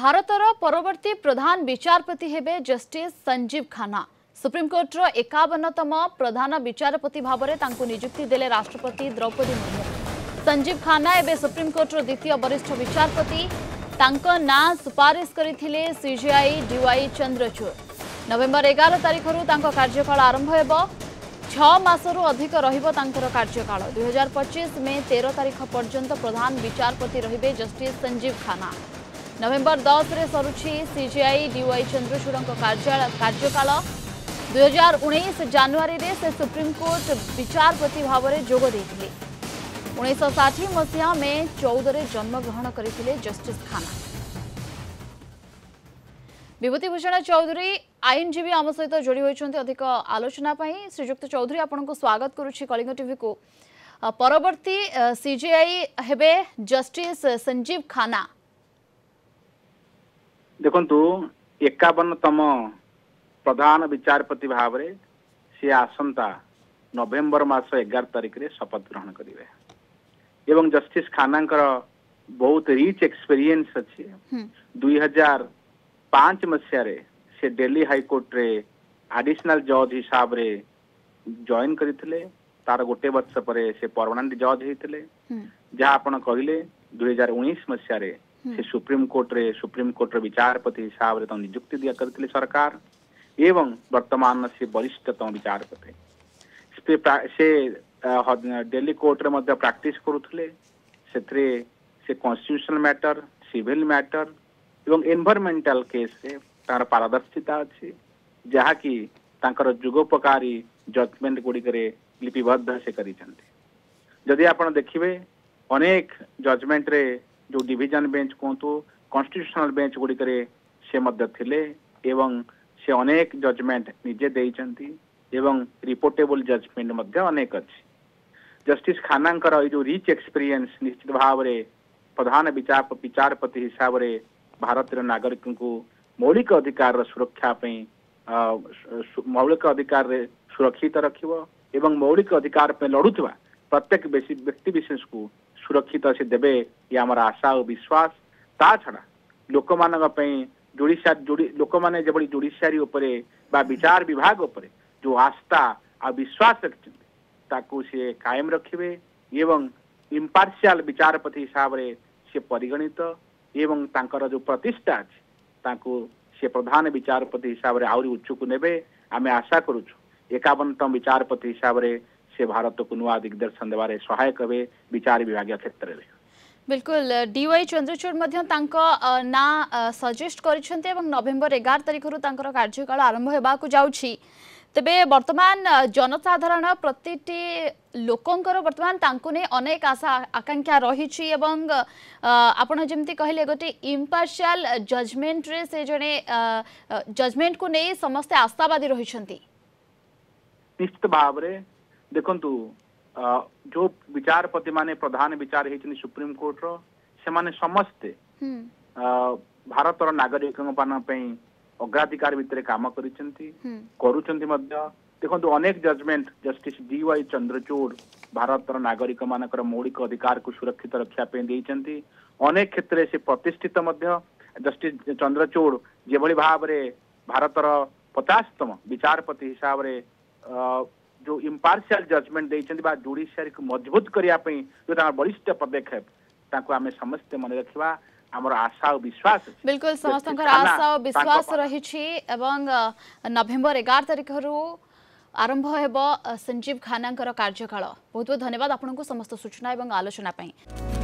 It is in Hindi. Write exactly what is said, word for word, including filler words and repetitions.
भारतर परवर्ती प्रधान विचारपति हेबे जस्टिस संजीव खान्ना। सुप्रीमकोर्टर एकावनतम प्रधान विचारपति भाव में नियुक्ति देले राष्ट्रपति द्रौपदी मुर्मू। संजीव खान्ना एबे सुप्रीमकोर्टर द्वितीय वरिष्ठ विचारपति। तांको ना सुपारिश करिथिले CJI D Y Chandrachud. November एगार तारिखरु तांको कार्यकाल आरंभ हेबो। छह मासरु अधिक रहिबो तांकर कार्यकाल। दो हज़ार पच्चीस में तेरह तारिख पर्यंत प्रधान विचारपति रहिबे जस्टिस संजीव खान्ना। नवेम्बर दस रे सरुछि सीजीआई डी वाई चंद्रचूडक कार्यकाल। दो हज़ार उन्नीस जनवरी रे से सुप्रीमकोर्ट विचारपति भाव में जोग देथिले। उन्नीस सौ साठी मसीहा में चौदह रे जन्म ग्रहण करथिले जस्टिस खान्ना। विभूति भूषण चौधरी आईनजीवी आम सहित जोड़ी होइछन्ते अधिक आलोचना पई। श्रीजुक्त चौधरी आपनकु स्वागत करूछि कलिंग टीवी को। परवर्ती सीजीआई हेबे जस्टिस संजीव खान्ना। देखंतु इक्यावनतम प्रधान विचारपति भाव रे से आसंता नवेम्बर मास एगार तारिख रे शपथ ग्रहण करिवे। एवं जस्टिस खान्ना बहुत रिच एक्सपीरियंस अच्छे। दुई हजार पांच मसीह से दिल्ली हाईकोर्ट रे एडिशनल जज हिसाब रे जॉइन करते। तार गोटे वर्ष पर से परमानेंट जज होते। जहाँ आपन कहले दुई हजार उन्नीस मसीह से सुप्रीम कोर्ट रे सुप्रीम कोर्ट रे विचारपति हिसाब रे नियुक्ति दिया करते सरकार। एवं वर्तमान से वरिष्ठतम विचारपति से दिल्ली कोर्ट रे मध्य प्रैक्टिस करुले। से कॉन्स्टिट्यूशनल मैटर, सिविल मैटर एवं एनवायरमेंटल केस रे तार पारदर्शिता अच्छी। जहाँ कि तांकर जुगोपकारी जजमेंट गुड़ी करे लिपिबद्ध से करी छंती। जदि आपण देखिबे अनेक जजमेंट रे जो डिवीजन बेंच कहतु कॉन्स्टिट्यूशनल बेंच गुड़ी करे से मध्य थिले। एवं से अनेक जजमेंट निजे देई छंती एवं रिपोर्टेबल जजमेंट मध्य अनेक अच्छी। जस्टिस खान्ना जो रिच एक्सपीरियंस निश्चित भाव में प्रधान विचार विचारपति हिसाब रे भारत रे नागरिक को मौलिक अधिकार सुरक्षा मौलिक अधिकार सुरक्षित रखिबो। एवं मौलिक अधिकार पे लड़ुवा प्रत्येक व्यक्ति विशेष को सुरक्षित से देवे या आम आशा और विश्वास। ता छड़ा लोक मानी जुडिशरी लोक मैंने जब जुडिशरी उपरे बा विचार विभाग उपरे जो आस्था आ विश्वास रखते ताकू से कायम रखिबे। एवं इम्पार्शियल विचारपति हिसाब रे से परिगणित। एवं तांकर जो प्रतिष्ठा अछि ताकू से प्रधान विचारपति हिसाब रे आउरी उच्चकू नेबे आमे आशा करूछु। इक्यावनतम विचारपति हिसाब रे से भारत को नुआ दिग्दर्शन देवारे सहायक हेबे विचार विभाग क्षेत्र रे। बिल्कुल डी वाई चंद्रचूड मध्य तांको ना सजेस्ट करिसेंते एवं नवेम्बर एगार तारिख रु तांकर कार्यकाल आरंभ हेबा को जाउछि। तेबे बर्तमान जनसाधारण प्रतिटी लोकंकर बर्तमान तांकु ने अनेक आशा आकांक्षा रही। आपण जमती कहले गोटे इम्पार्शियल जजमेंट रे से जने जजमेंट को नहीं समस्ते आस्थावादी रही। निश्चित भाव रे देखंतु जो विचारपति माने प्रधान विचार हेचनी सुप्रीम कोर्ट रो से माने समस्ते भारत रो नागरिक मानन पई अग्राधिकार भितर काम करुचंती। देखो अनेक judgement justice D Y Chandrachud Bharat नागरिक मानकर मौलिक अधिकार को सुरक्षित रखापी अनेक क्षेत्र से प्रतिष्ठित। जस्टिस चंद्रचूड जो भाव में भारत पचासतम विचारपति हिसाब रे जो इम्पार्शियल जजमेंट देते जुडिशियरी को मजबूत करने जो वरिष्ठ पदक्षेप आम समस्ते मन रखा आशा और विश्वास। बिल्कुल समस्तंकर आशा और विश्वास रही। नवेम्बर एगार तारिख रु आरंभ हेब संजीव खान्ना कार्यकाल। बहुत बहुत धन्यवाद आपन को समस्त सूचना एवं आलोचना।